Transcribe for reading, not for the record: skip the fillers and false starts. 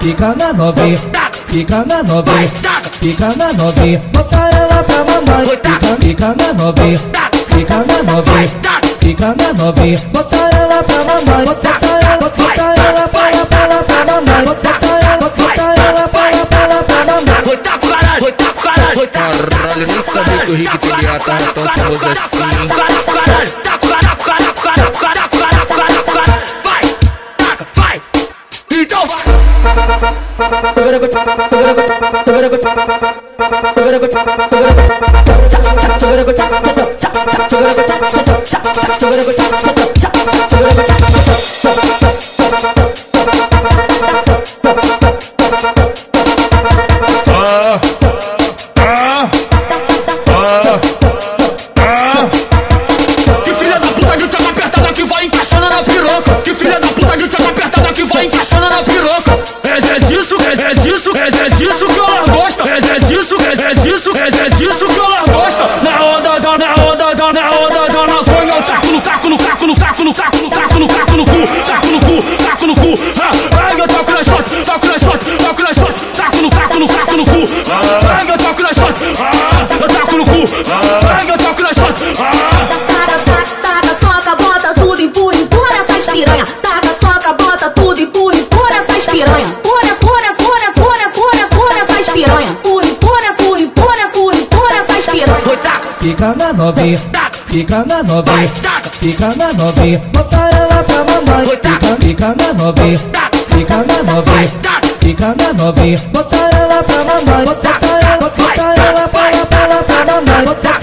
Fica na novinha, fica na novinha, bota ela pra mamãe. Fica na novinha, fica na novinha, fica na novinha, bota ela pra mamãe. Bota ela pra mamãe. Bota ela pra mamãe. Foi tá com caralho, nem sabia que o Rick teria tava tão famoso assim. Fica na novinha, fica na novinha, bota ela pra mamãe. Fica na novinha, fica na novinha, fica na novinha, bota ela pra mamãe. Bota ela pra mamãe.